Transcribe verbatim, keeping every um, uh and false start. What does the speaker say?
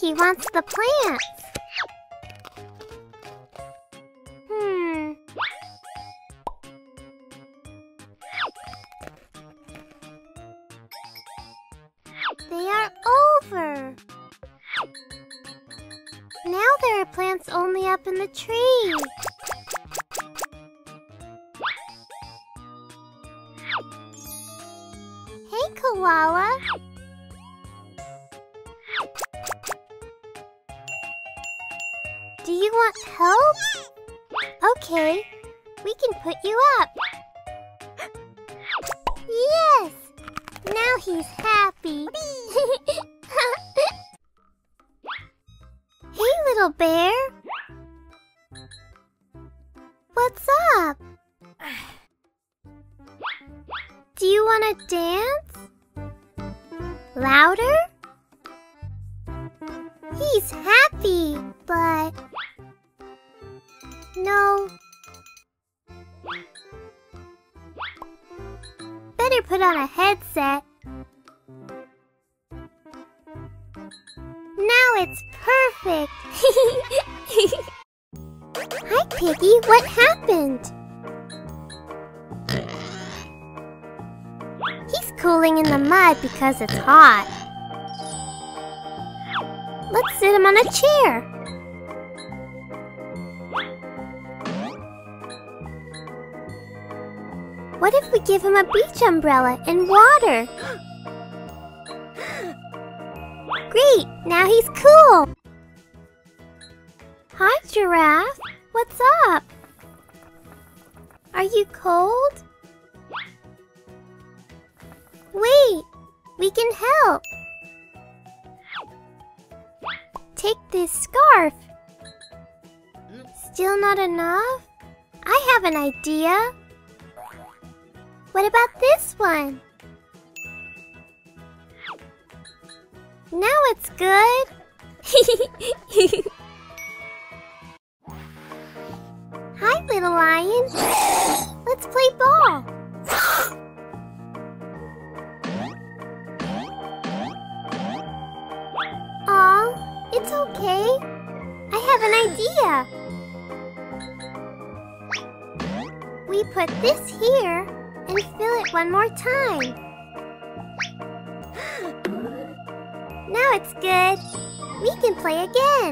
he wants the plants. Hmm. They are over. Now there are plants only up in the tree. Hey, koala. Do you want help? Okay, we can put you up. Yes! Now he's happy. Hey, little bear. What's up? Do you want to dance? Louder? He's happy, but... No. Better put on a headset. Now it's perfect. Hi, Piggy. What happened? He's cooling in the mud because it's hot. Let's sit him on a chair. What if we give him a beach umbrella and water? Great! Now he's cool! Hi, Giraffe! What's up? Are you cold? Wait! We can help! Take this scarf! Still not enough? I have an idea! What about this one? Now it's good! Hi, little lion! Let's play ball! Aw, it's okay! I have an idea! We put this here and fill it one more time. Now it's good. We can play again.